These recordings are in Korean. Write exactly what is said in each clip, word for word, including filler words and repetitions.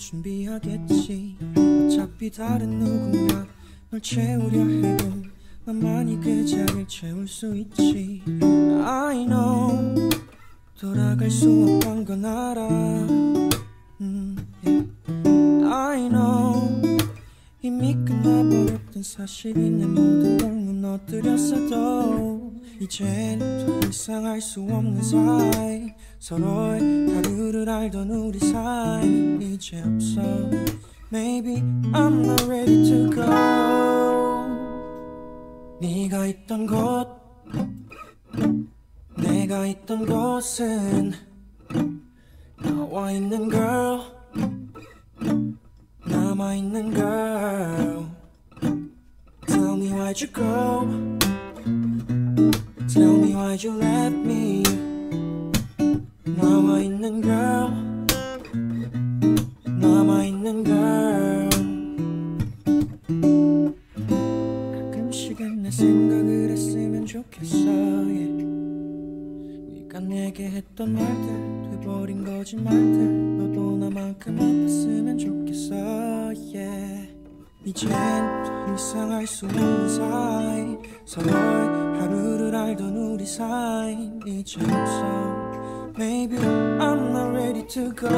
준비하겠지. 어차피 다른 누군가 널 채우려 해도 나만이 그 자리를 채울 수 있지. I know 돌아갈 수 없던 건 알아. 음, yeah. I know 이미 끝나버렸던 사실이 내 모든 걸 무너뜨렸어도 이젠 더 이상 알 수 없는 사이, 서로의 하루를 알던 우리 사이 이제 없어. Maybe I'm not ready to go. 네가 있던 곳, 내가 있던 곳은 나와 있는 girl, 남아 있는 girl. Tell me why'd you go? Tell me why'd you left me? 남아 있는 girl, 남아 있는 girl. 가끔씩은 내 생각을 했으면 좋겠어. Yeah. 네가 내게 했던 말들, 돼버린 거짓말들, 너도 나만큼 아팠으면 좋겠어. Yeah. 이젠 더 이상 알 수 없는 사이, 서로의 하루를 알던 우리 사이 이제 없어. Maybe I'm not ready to go.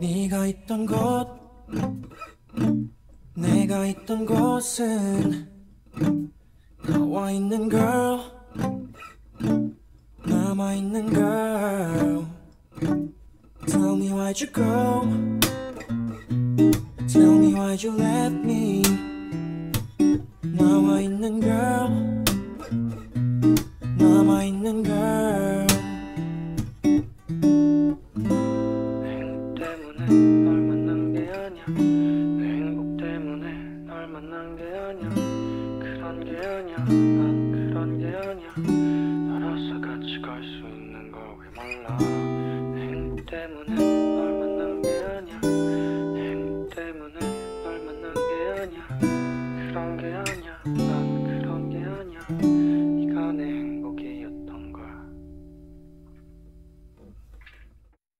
네가 있던 곳, 내가 있던 곳은 나와 있는 girl, 남아 있는 girl. Tell me why'd you go? Tell me why'd you left me? 나와 있는 girl, 남아 있는 girl. 내 행복 때문에 널 만난 게 아니야. 내 행복 때문에 널 만난 게 아니야. 그런 게 아니야. 난 그런 게 아니야. 알아서 같이 갈 수 있는 걸 왜 몰라. 내 행복 때문에 널 만난 게 아니야. 내 행복 때문에 널 만난 게 아니야. 그런 게 아니야. 난 그런 게 아니야.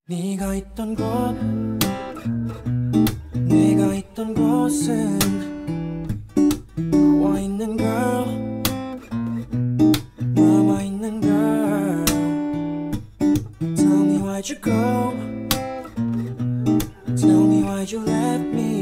네가 있던 곳, 내가 있던 곳은 나와 있는 girl, 남아 있는 girl. Tell me why'd you go? Tell me why'd you left me?